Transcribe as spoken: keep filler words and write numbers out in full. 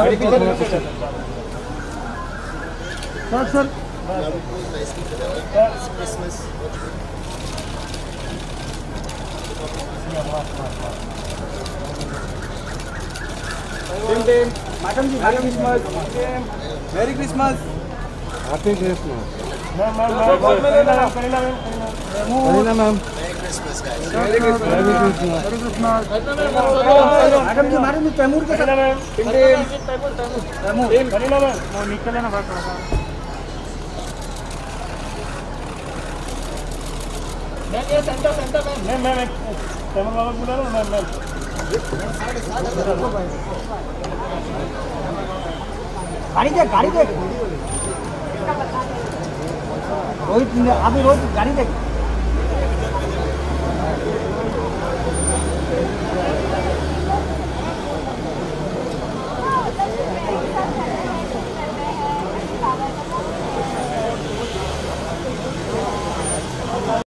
sir sir madam ji madam Christmas merry Christmas happy Christmas ma'am ma'am ma'am Christmas guys merry Christmas madam ji madam ji Taimur के साथ तैमूर तैमूर तैमूर वो निकल लेना बात करो मैं ये सेंटर सेंटर मैं मैं मैं तमन बाबा बोला ना मैं मैं गाड़ी दे गाड़ी दे रोहित अभी रोहित गाड़ी दे